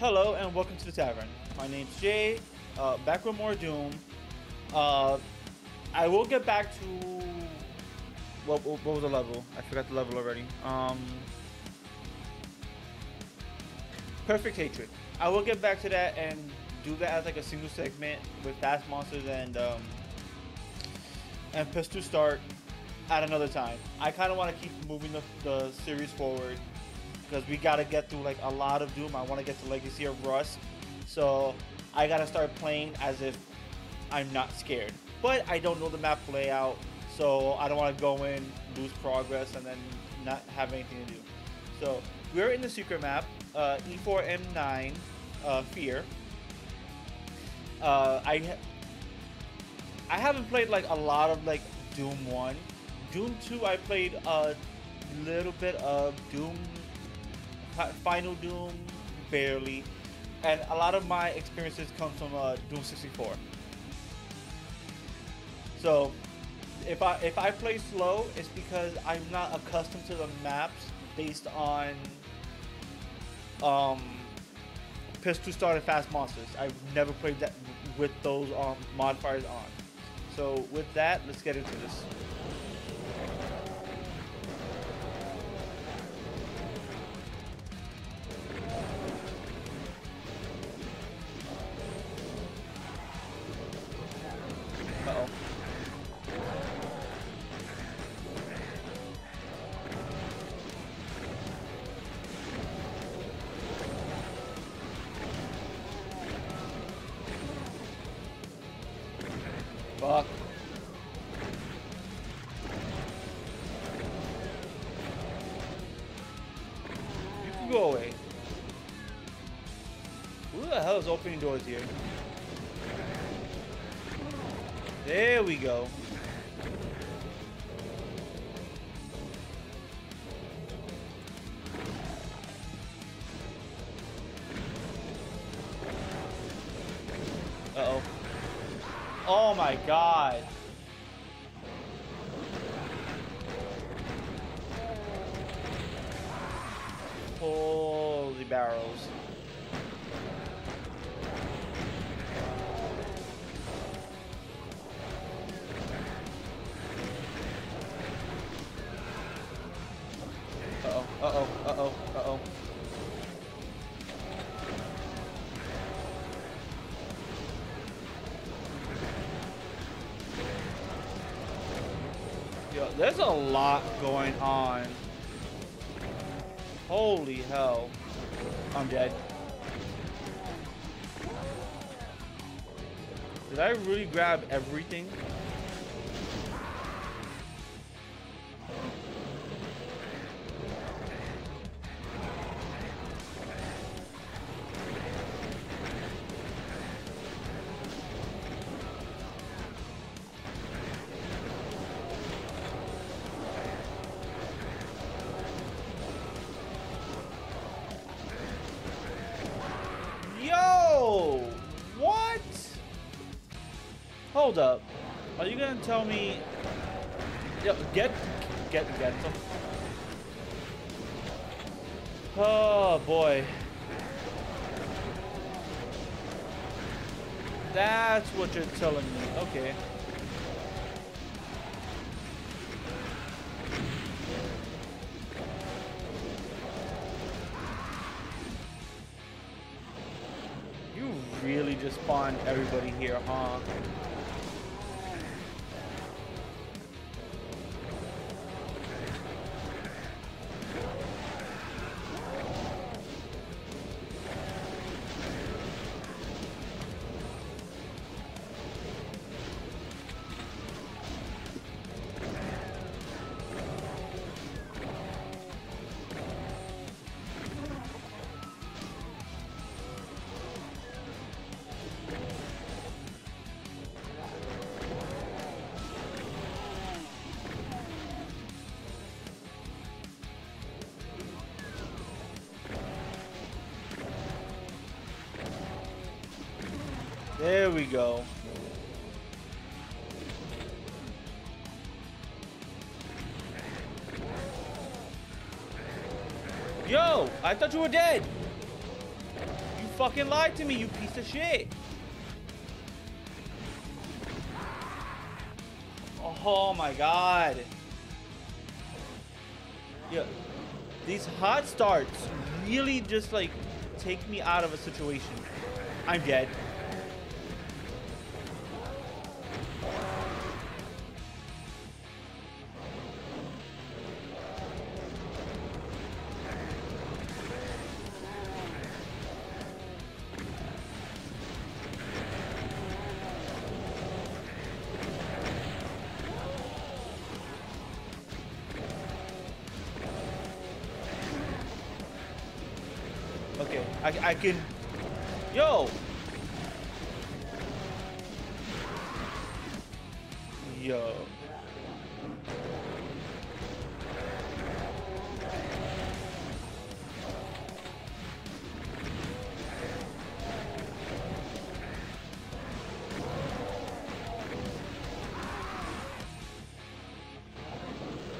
Hello and welcome to the tavern. My name's Jay, back with more Doom. I will get back to... What was the level? I forgot the level already. Perfect Hatred. I will get back to that and do that as like a single segment with fast monsters and pistol start at another time. I kind of want to keep moving the series forward, because we gotta get through like a lot of Doom. I want to get to Legacy of Rust, so I gotta start playing as if I'm not scared. But I don't know the map layout, so I don't want to go in, lose progress, and then not have anything to do. So we're in the secret map, E4M9 Fear. I haven't played like a lot of like Doom 1, Doom 2. I played a little bit of Doom. Final Doom, barely, and a lot of my experiences come from Doom 64. So, if I play slow, it's because I'm not accustomed to the maps based on pistol start and fast monsters. I've never played that with those modifiers on. So with that, let's get into this. Fuck. You can go away. Who the hell is opening doors here? There we go. Uh-oh. Oh my God. Holy barrels. Uh-oh, uh-oh, uh-oh, uh-oh. There's a lot going on. Holy hell. I'm dead. Did I really grab everything? Hold up. Are you gonna tell me? Yo, get some. Oh boy. That's what you're telling me. Okay. You really just spawned everybody here, huh? There we go. Yo, I thought you were dead. You fucking lied to me, you piece of shit. Oh my god. Yeah. These hot starts really just like take me out of a situation. I'm dead. Okay, I can... Yo! Yo.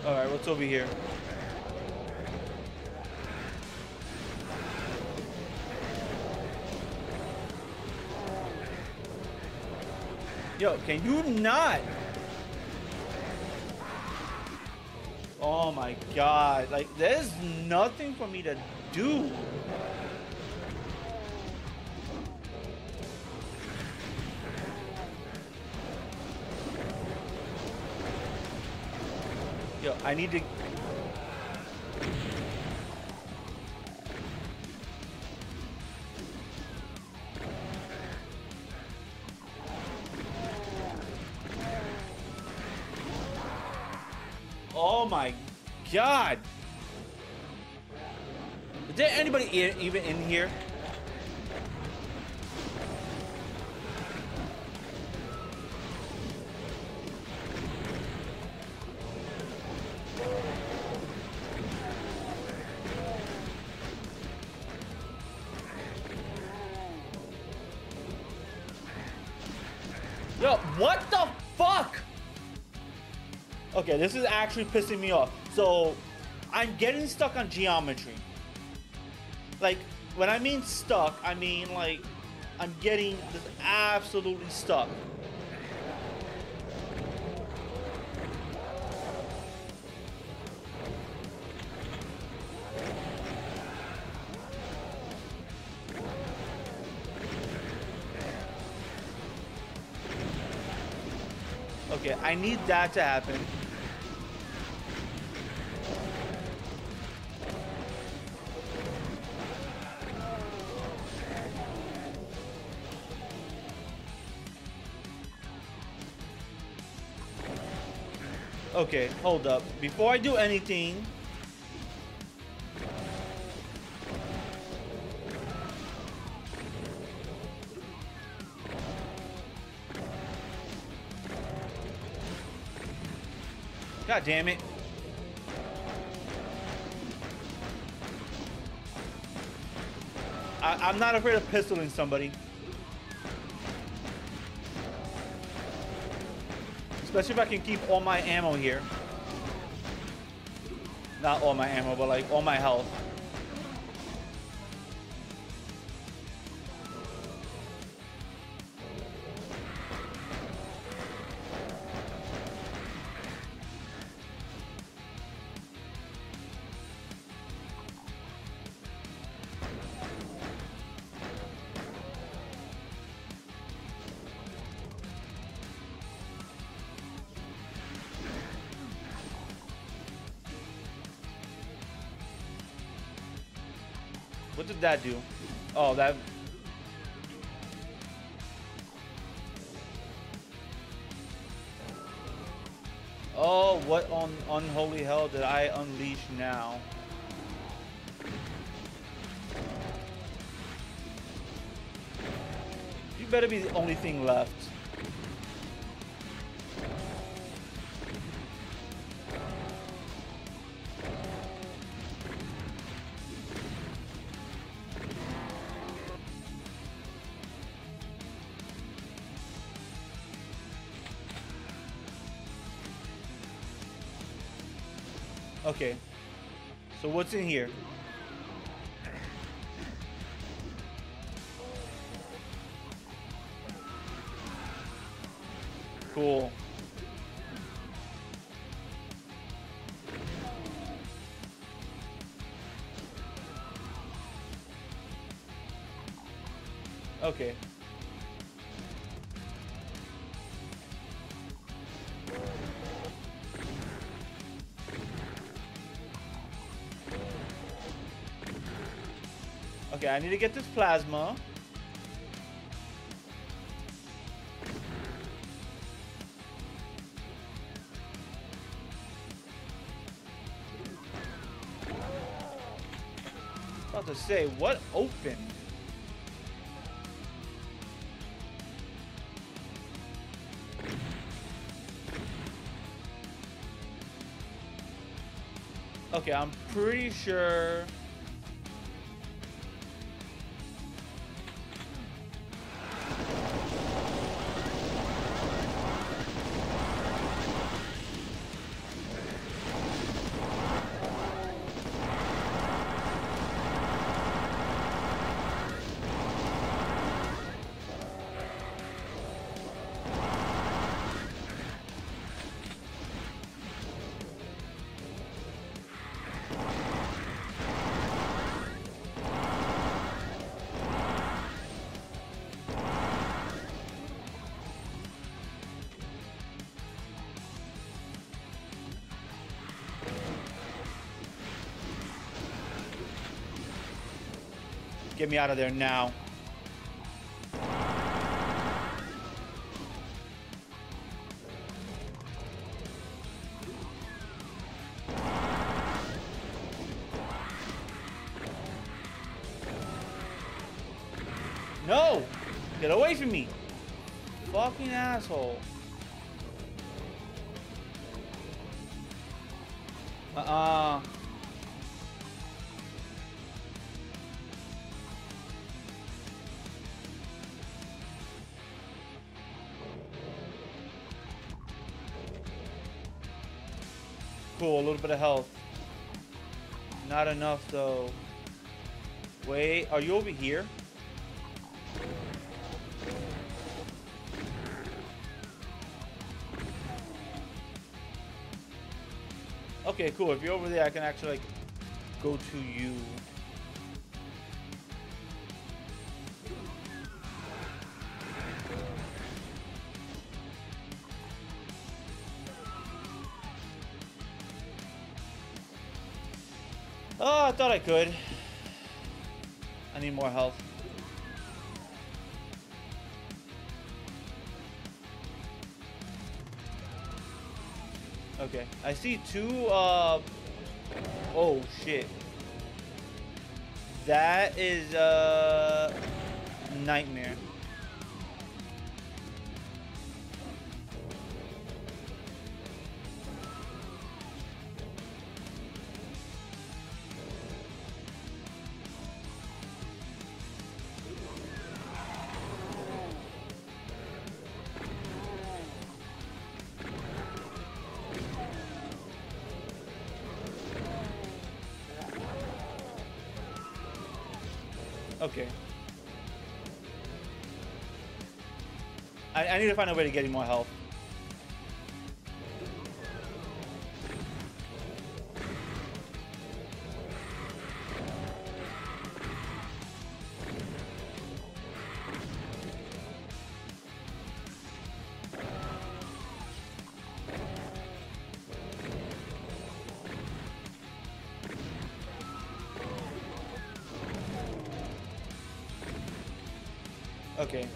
Alright, what's over here? Yo, can you not? Oh my god, like there's nothing for me to do. Yo, I need to... Oh my god! Is there anybody even in here? Yo, what the fuck? Okay, this is actually pissing me off. So, I'm getting stuck on geometry. Like, when I mean stuck, I mean like, I'm getting just absolutely stuck. Okay, I need that to happen. Okay, hold up. Before I do anything... God damn it. I'm not afraid of pistoling somebody. Especially if I can keep all my ammo here. Not all my ammo, but like all my health. What did that do? Oh, that... Oh, what on unholy hell did I unleash now? You better be the only thing left. Okay, so what's in here? cool. Okay. Okay, I need to get this plasma. About to say, what opened? Okay, I'm pretty sure. Get me out of there now. No! Get away from me! Fucking asshole. Cool, a little bit of health. Not enough though. Wait, are you over here? Okay, cool. If you're over there, I can actually like go to you. Oh, I thought I could. I need more health. Okay, I see two, oh shit. That is a nightmare. Okay. I need to find a way to get him more health. Okay.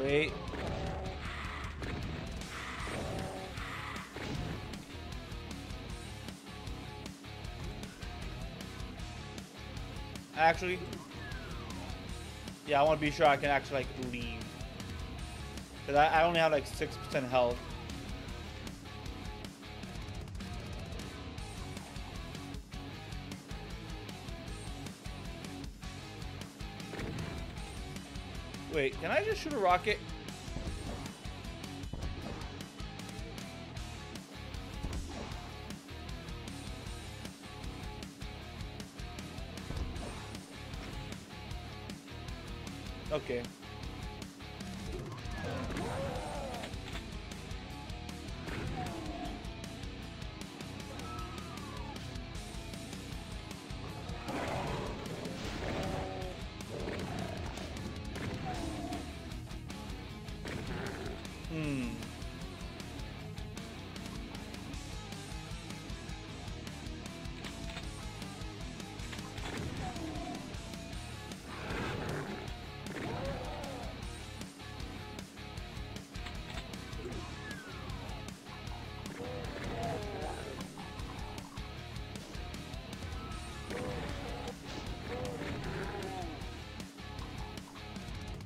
Wait. Actually, yeah, I want to be sure I can actually like leave, because I only have like 6% health. Wait, can I just shoot a rocket? Okay.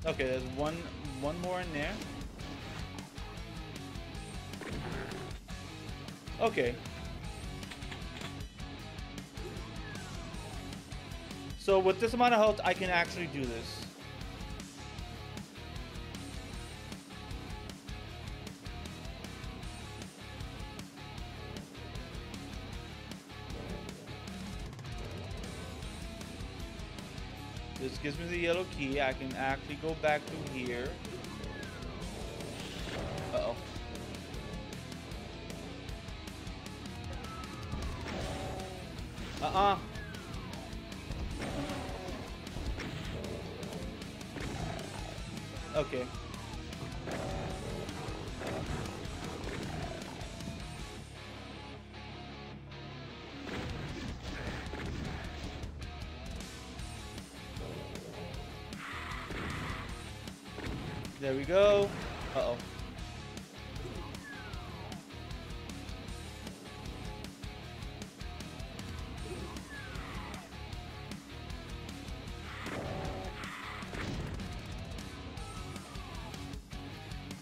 Okay, there's one more in there. Okay. So with this amount of health, I can actually do this. This gives me the yellow key. I can actually go back to here. Uh-oh. Uh-uh. Okay. There we go. Uh-oh.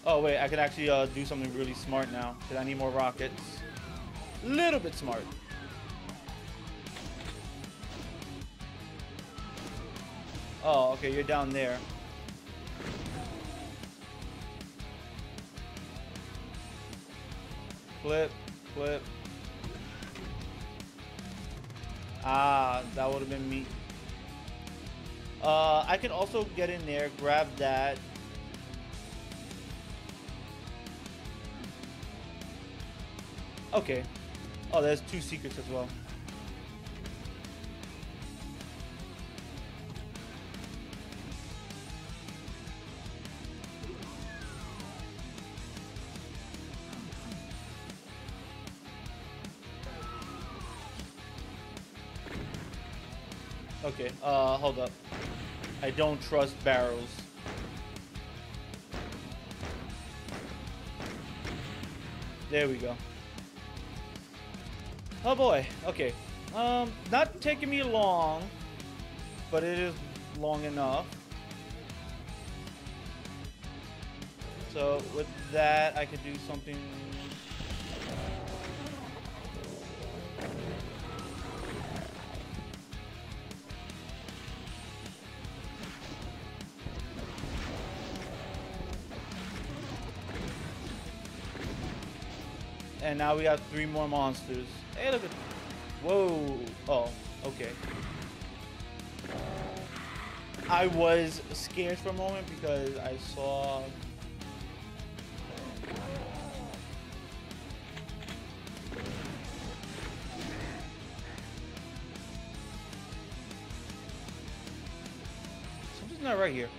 Oh wait, I could actually do something really smart now, because I need more rockets. A little bit smart. Oh, okay, you're down there. Flip, flip. Ah, that would have been me. I can also get in there, grab that. Okay. Oh, there's two secrets as well. Okay, hold up. I don't trust barrels. There we go. Oh boy, okay. Not taking me long, but it is long enough. So with that, I could do something. And now we have three more monsters. Hey, look at... Whoa. Oh, okay. I was scared for a moment because I saw... Something's not right here.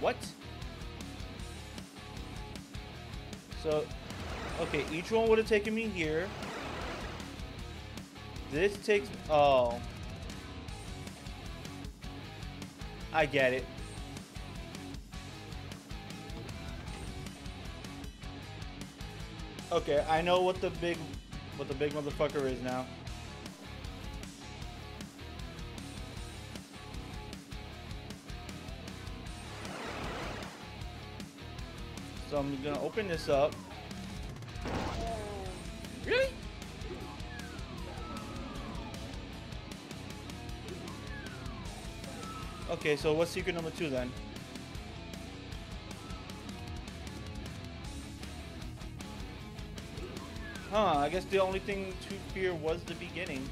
What? So, okay, each one would have taken me here. This takes... Oh. I get it. Okay, I know what the big motherfucker is now. So I'm gonna open this up. Really? Okay, so what's secret number 2 then? Huh, I guess the only thing to fear was the beginning.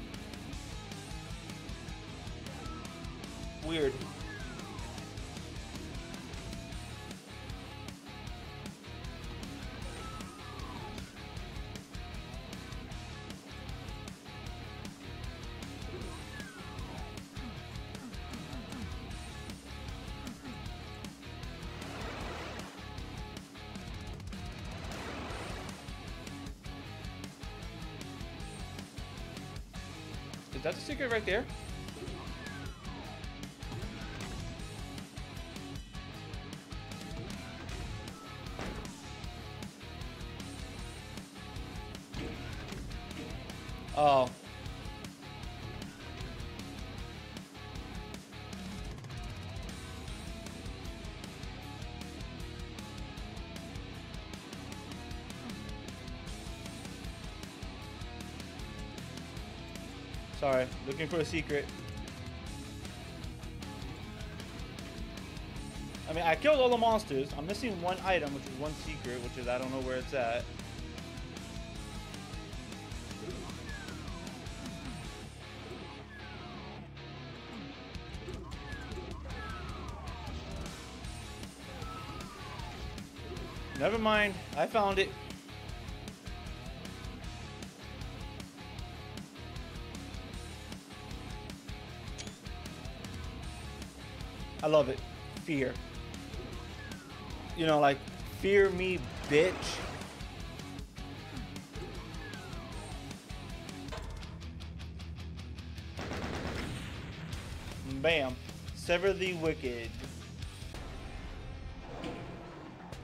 Weird. Is that the secret right there? Oh. Sorry, looking for a secret. I mean, I killed all the monsters. I'm missing one item, which is one secret, which is I don't know where it's at. Never mind, I found it. I love it. Fear. You know, like, fear me, bitch. Bam. Sever the Wicked.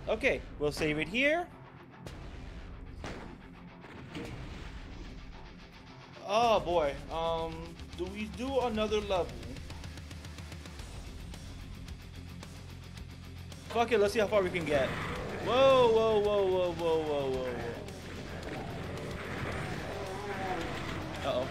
Okay, we'll save it here. Oh boy. Do we do another level? Fuck it, let's see how far we can get. Whoa, whoa, whoa, whoa, whoa, whoa, whoa, whoa. Uh-oh.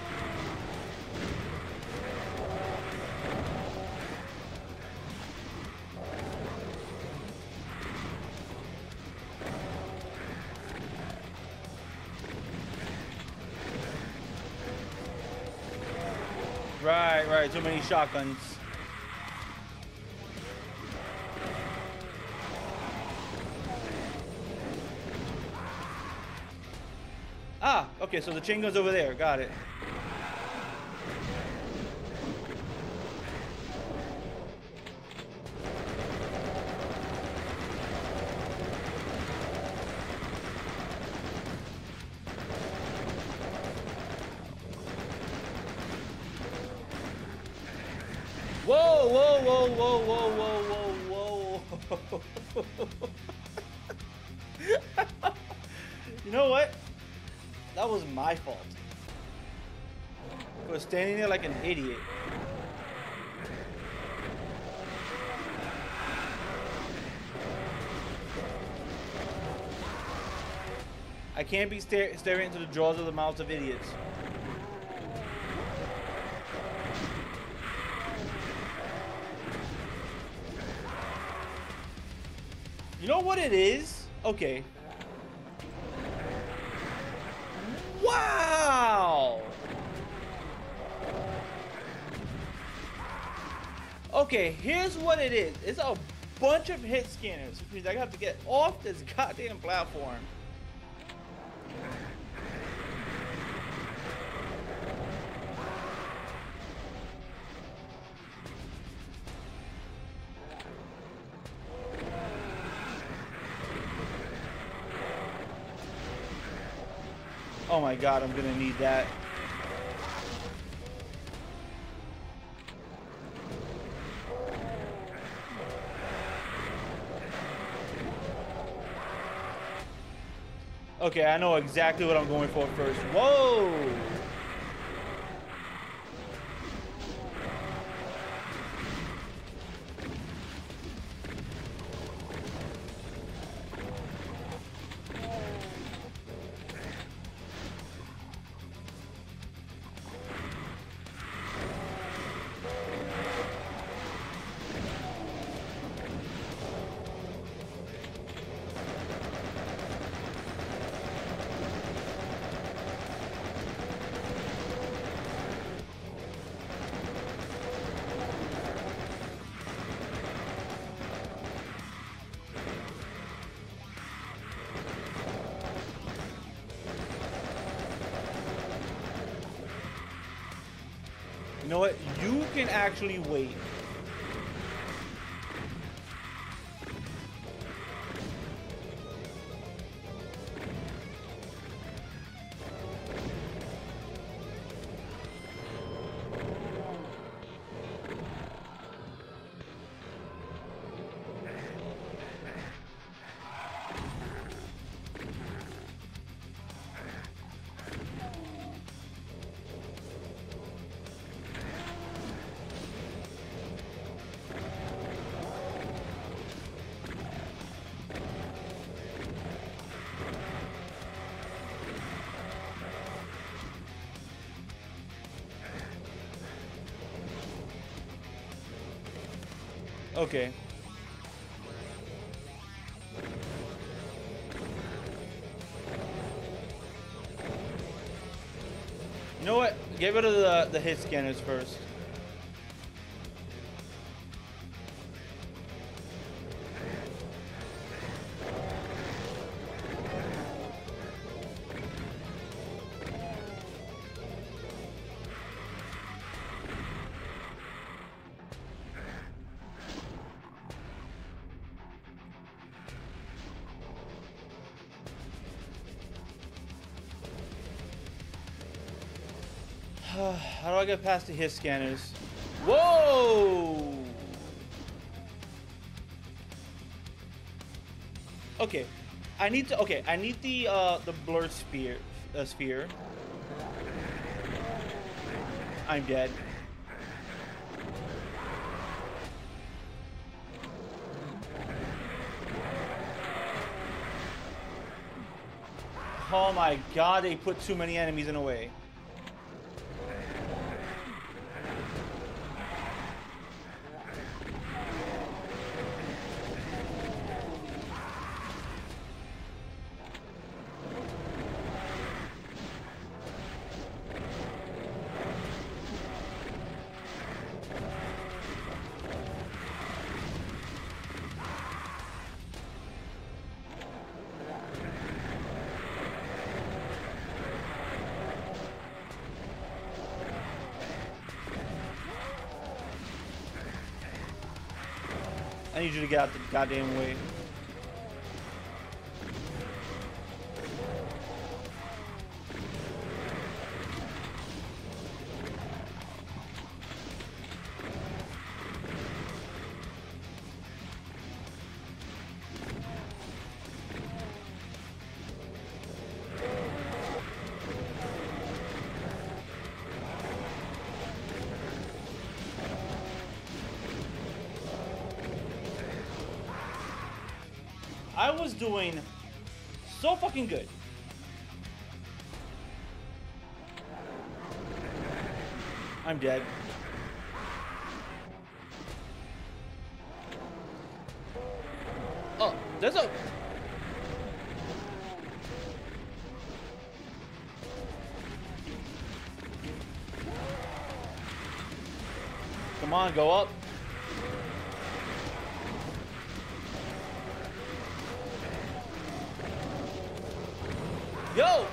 Right, too many shotguns. Ah, okay, so the chain gun's over there. Got it. Whoa, whoa, whoa, whoa, whoa, whoa, whoa, whoa. You know what? That was my fault. I was standing there like an idiot. I can't be staring into the jaws of the mouths of idiots. You know what it is? Okay. Wow! Okay, here's what it is. It's a bunch of hit scanners, which means I have to get off this goddamn platform. Oh my god, I'm gonna need that. Okay, I know exactly what I'm going for first. Whoa! You know what? You can actually wait. Okay. You know what? Get rid of the hit scanners first. How do I get past the hit scanners? Whoa! Okay, I need to. Okay, I need the blurred sphere. I'm dead. Oh my God! They put too many enemies in a way. I need you to get out the goddamn way. I was doing so fucking good. I'm dead. Oh, there's a... Come on, go up. Yo!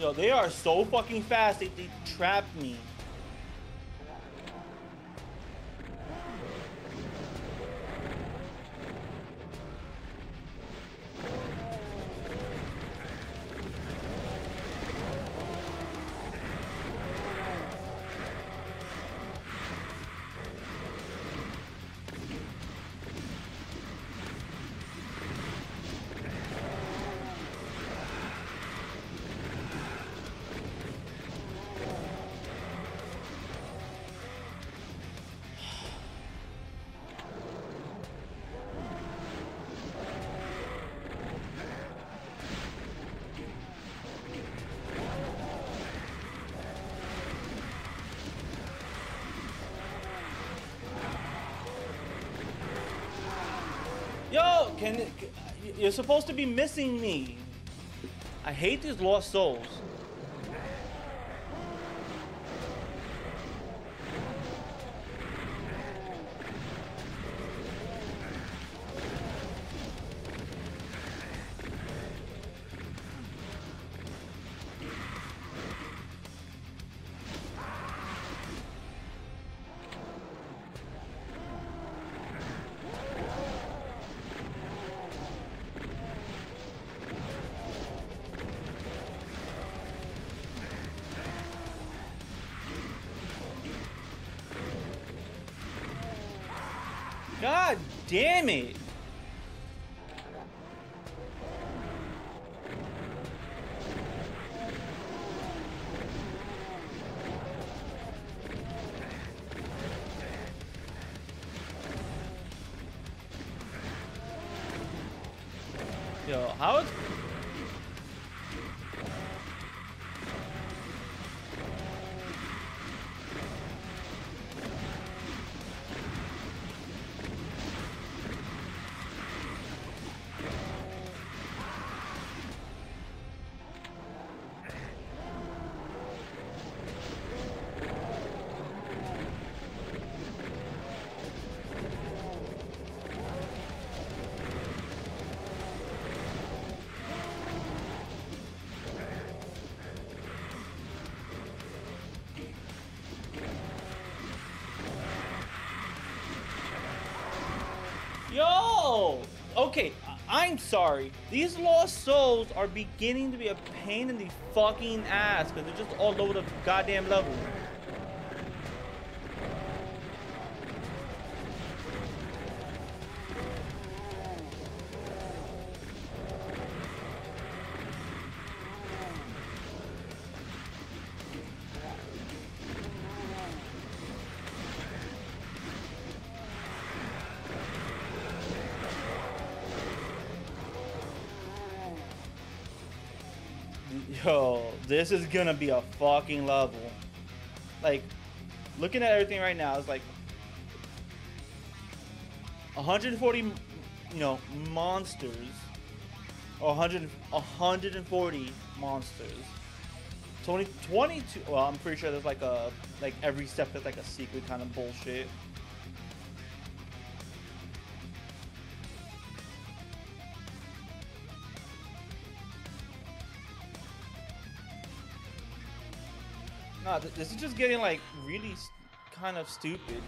Yo, they are so fucking fast, they trapped me. You're supposed to be missing me. I hate these lost souls. damn it! Yo, how is... Okay, I'm sorry. These lost souls are beginning to be a pain in the fucking ass because they're just all over the goddamn level. Yo, this is gonna be a fucking level. Like, looking at everything right now, it's like 140, you know, monsters, or 140 monsters. 22. Well, I'm pretty sure there's like a every step that's like a secret kind of bullshit. Nah, this is just getting like really kind of stupid.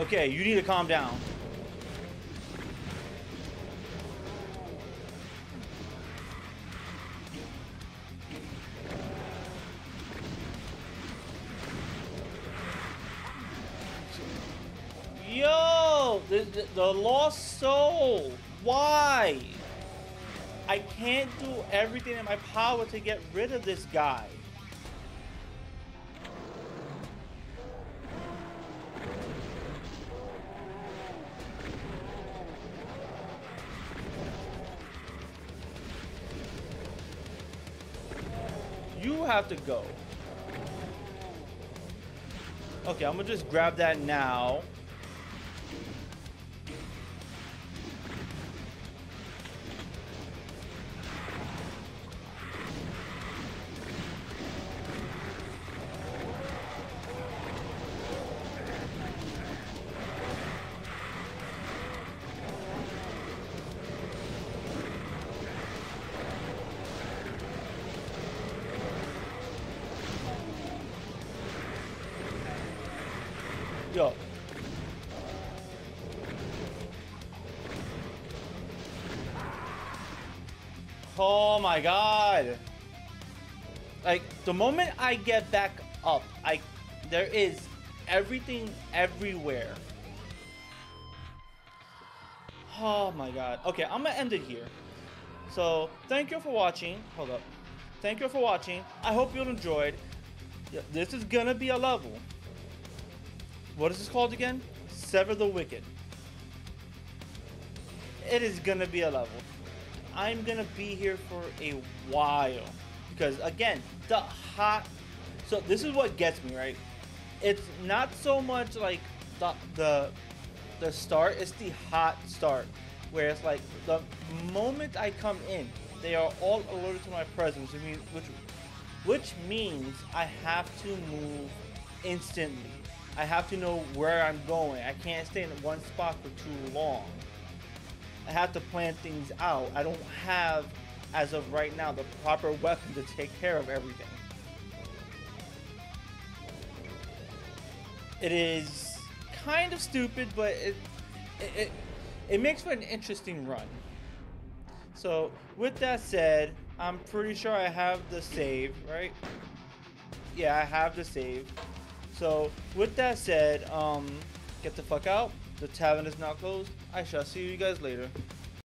Okay, you need to calm down. The lost soul. Why? I can't do everything in my power to get rid of this guy. You have to go. Okay, I'm gonna just grab that now. Yo. Oh my god. Like the moment I get back up, there is everything everywhere. Oh my god. Okay, I'm gonna end it here. So thank you for watching. Hold up. Thank you for watching. I hope you enjoyed. This is gonna be a level. What is this called again? Sever the Wicked. It is gonna be a level. I'm gonna be here for a while because again, so this is what gets me, right? It's not so much like the start, it's the hot start where it's like the moment I come in, they are all alerted to my presence, which means I have to move instantly. I have to know where I'm going. I can't stay in one spot for too long. I have to plan things out. I don't have, as of right now, the proper weapon to take care of everything. It is kind of stupid, but it makes for an interesting run. So with that said, I'm pretty sure I have the save, right? Yeah, I have the save. So with that said, get the fuck out. The tavern is now closed. I shall see you guys later.